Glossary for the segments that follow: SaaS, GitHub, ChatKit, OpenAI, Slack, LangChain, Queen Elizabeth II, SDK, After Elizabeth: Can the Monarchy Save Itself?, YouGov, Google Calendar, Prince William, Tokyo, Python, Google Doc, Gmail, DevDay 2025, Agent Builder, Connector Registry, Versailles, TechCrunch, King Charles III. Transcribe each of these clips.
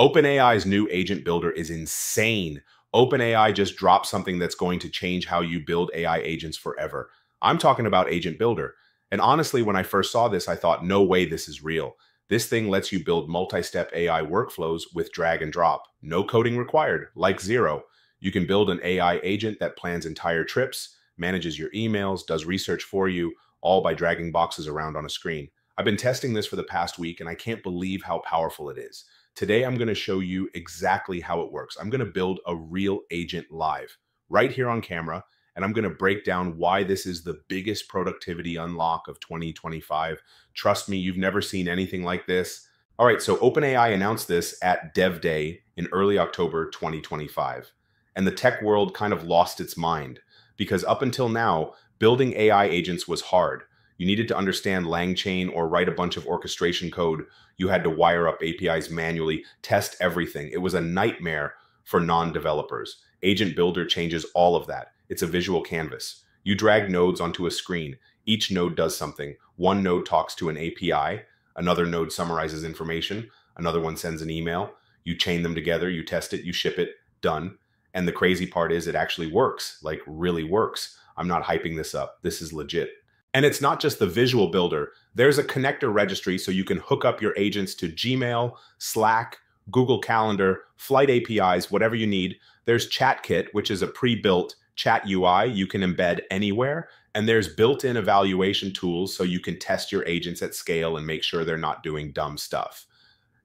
OpenAI's new Agent Builder is insane. OpenAI just dropped something that's going to change how you build AI agents forever. I'm talking about Agent Builder. And honestly, when I first saw this, I thought, no way this is real. This thing lets you build multi-step AI workflows with drag and drop. No coding required, like zero. You can build an AI agent that plans entire trips, manages your emails, does research for you, all by dragging boxes around on a screen. I've been testing this for the past week, and I can't believe how powerful it is. Today, I'm going to show you exactly how it works. I'm going to build a real agent live, right here on camera, and I'm going to break down why this is the biggest productivity unlock of 2025. Trust me, you've never seen anything like this. All right, so OpenAI announced this at DevDay in early October 2025, and the tech world kind of lost its mind because up until now, building AI agents was hard. You needed to understand LangChain or write a bunch of orchestration code. You had to wire up APIs manually, test everything. It was a nightmare for non-developers. Agent Builder changes all of that. It's a visual canvas. You drag nodes onto a screen. Each node does something. One node talks to an API. Another node summarizes information. Another one sends an email. You chain them together. You test it. You ship it. Done. And the crazy part is it actually works, like really works. I'm not hyping this up. This is legit. And it's not just the visual builder. There's a connector registry so you can hook up your agents to Gmail, Slack, Google Calendar, flight APIs, whatever you need. There's ChatKit, which is a pre-built chat UI you can embed anywhere. And there's built-in evaluation tools so you can test your agents at scale and make sure they're not doing dumb stuff.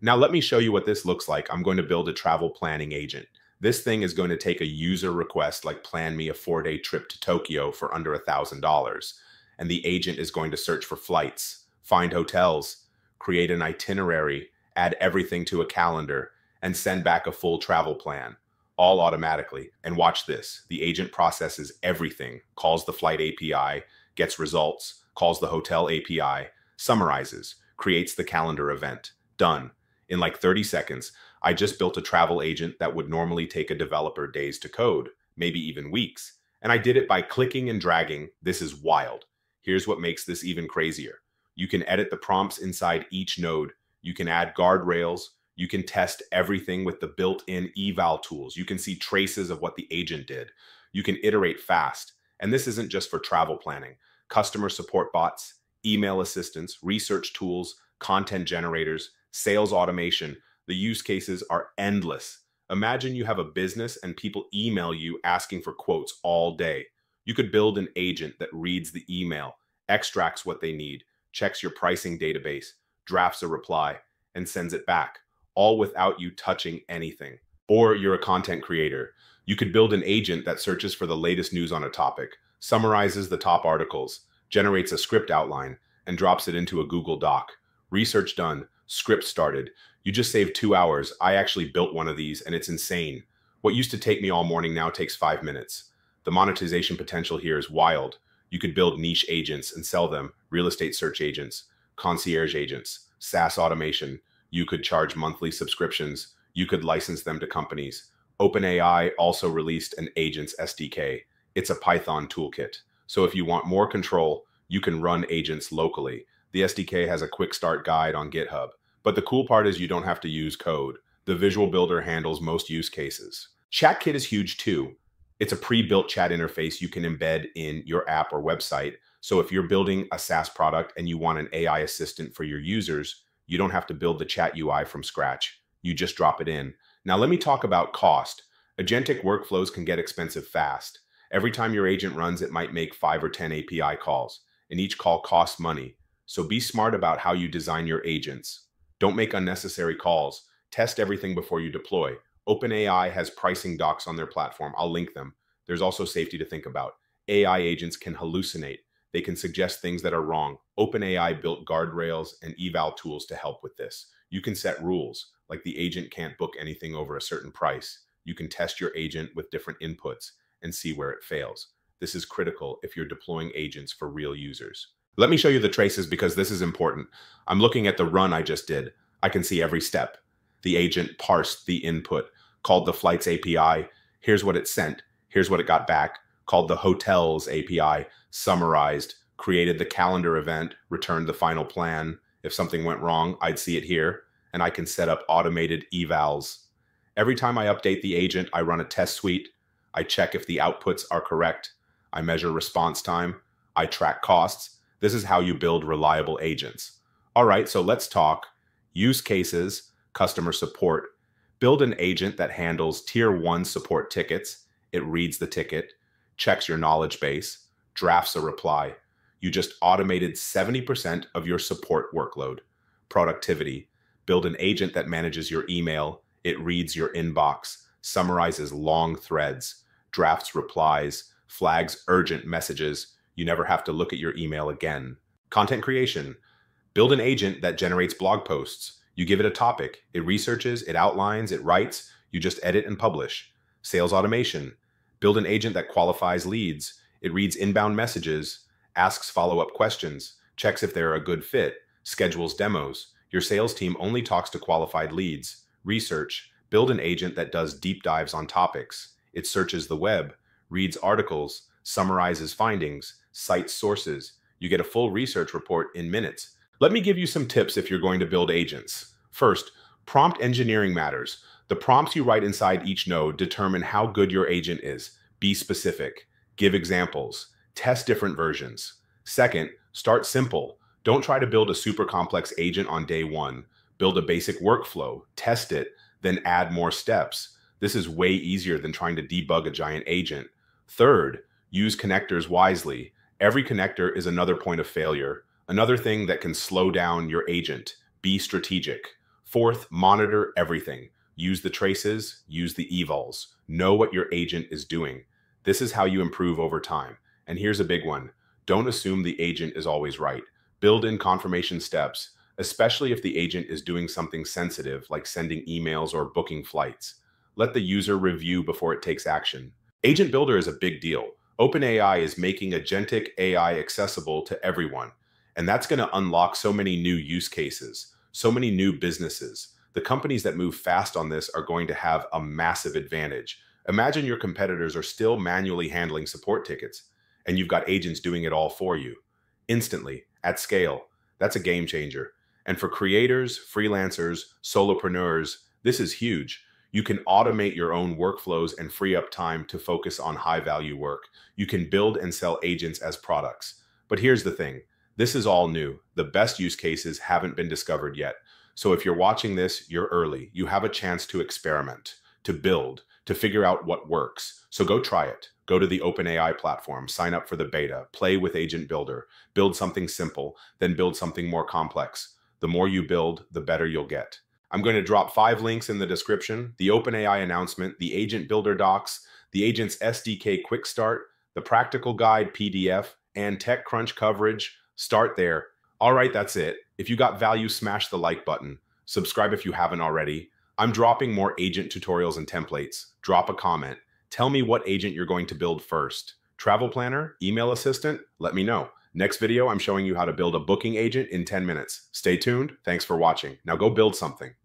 Now let me show you what this looks like. I'm going to build a travel planning agent. This thing is going to take a user request like plan me a 4-day trip to Tokyo for under $1,000. And the agent is going to search for flights, find hotels, create an itinerary, add everything to a calendar, and send back a full travel plan, all automatically. And watch this. The agent processes everything, calls the flight API, gets results, calls the hotel API, summarizes, creates the calendar event. Done. In like 30 seconds, I just built a travel agent that would normally take a developer days to code, maybe even weeks. And I did it by clicking and dragging. This is wild. Here's what makes this even crazier. You can edit the prompts inside each node. You can add guardrails. You can test everything with the built-in eval tools. You can see traces of what the agent did. You can iterate fast. And this isn't just for travel planning. Customer support bots, email assistants, research tools, content generators, sales automation. The use cases are endless. Imagine you have a business and people email you asking for quotes all day. You could build an agent that reads the email, extracts what they need, checks your pricing database, drafts a reply, and sends it back, all without you touching anything. Or you're a content creator. You could build an agent that searches for the latest news on a topic, summarizes the top articles, generates a script outline, and drops it into a Google Doc. Research done, script started. You just saved 2 hours. I actually built one of these, and it's insane. What used to take me all morning now takes 5 minutes. The monetization potential here is wild. You could build niche agents and sell them, real estate search agents, concierge agents, SaaS automation. You could charge monthly subscriptions. You could license them to companies. OpenAI also released an agents SDK. It's a Python toolkit. So if you want more control, you can run agents locally. The SDK has a quick start guide on GitHub. But the cool part is you don't have to use code. The visual builder handles most use cases. ChatKit is huge too. It's a pre-built chat interface you can embed in your app or website. So if you're building a SaaS product and you want an AI assistant for your users, you don't have to build the chat UI from scratch. You just drop it in. Now let me talk about cost. Agentic workflows can get expensive fast. Every time your agent runs, it might make 5 or 10 API calls, and each call costs money. So be smart about how you design your agents. Don't make unnecessary calls. Test everything before you deploy. OpenAI has pricing docs on their platform. I'll link them. There's also safety to think about. AI agents can hallucinate. They can suggest things that are wrong. OpenAI built guardrails and eval tools to help with this. You can set rules, like the agent can't book anything over a certain price. You can test your agent with different inputs and see where it fails. This is critical if you're deploying agents for real users. Let me show you the traces because this is important. I'm looking at the run I just did. I can see every step. The agent parsed the input, called the flights API, here's what it sent, here's what it got back, called the hotels API, summarized, created the calendar event, returned the final plan. If something went wrong, I'd see it here. and I can set up automated evals. Every time I update the agent, I run a test suite. I check if the outputs are correct. I measure response time. I track costs. This is how you build reliable agents. All right, so let's talk use cases, customer support. Build an agent that handles tier 1 support tickets. It reads the ticket, checks your knowledge base, drafts a reply. You just automated 70% of your support workload. Productivity. Build an agent that manages your email. It reads your inbox, summarizes long threads, drafts replies, flags urgent messages. You never have to look at your email again. Content creation. Build an agent that generates blog posts. You give it a topic. It researches, it outlines, it writes. You just edit and publish. Sales automation. Build an agent that qualifies leads. It reads inbound messages, asks follow-up questions, checks if they're a good fit, schedules demos. Your sales team only talks to qualified leads. Research. Build an agent that does deep dives on topics. It searches the web, reads articles, summarizes findings, cites sources. You get a full research report in minutes. Let me give you some tips if you're going to build agents. First, prompt engineering matters. The prompts you write inside each node determine how good your agent is. Be specific. Give examples. Test different versions. Second, start simple. Don't try to build a super complex agent on day 1. Build a basic workflow, test it, then add more steps. This is way easier than trying to debug a giant agent. Third, use connectors wisely. Every connector is another point of failure, another thing that can slow down your agent. Be strategic. Fourth, monitor everything. Use the traces, use the evals. Know what your agent is doing. This is how you improve over time. And here's a big one. Don't assume the agent is always right. Build in confirmation steps, especially if the agent is doing something sensitive like sending emails or booking flights. Let the user review before it takes action. Agent Builder is a big deal. OpenAI is making agentic AI accessible to everyone, and that's going to unlock so many new use cases, so many new businesses. The companies that move fast on this are going to have a massive advantage. Imagine your competitors are still manually handling support tickets, and you've got agents doing it all for you, instantly, at scale. That's a game changer. And for creators, freelancers, solopreneurs, this is huge. You can automate your own workflows and free up time to focus on high-value work. You can build and sell agents as products. But here's the thing. This is all new. The best use cases haven't been discovered yet. So if you're watching this, you're early. You have a chance to experiment, to build, to figure out what works. So go try it. Go to the OpenAI platform, sign up for the beta, play with Agent Builder, build something simple, then build something more complex. The more you build, the better you'll get. I'm going to drop 5 links in the description: the OpenAI announcement, the Agent Builder docs, the Agent's SDK quick start, the practical guide PDF, and TechCrunch coverage. Start there. All right, that's it. If you got value, smash the like button. Subscribe if you haven't already. I'm dropping more agent tutorials and templates. Drop a comment. Tell me what agent you're going to build first. Travel planner, email assistant, let me know. Next video, I'm showing you how to build a booking agent in 10 minutes. Stay tuned. Thanks for watching. Now go build something.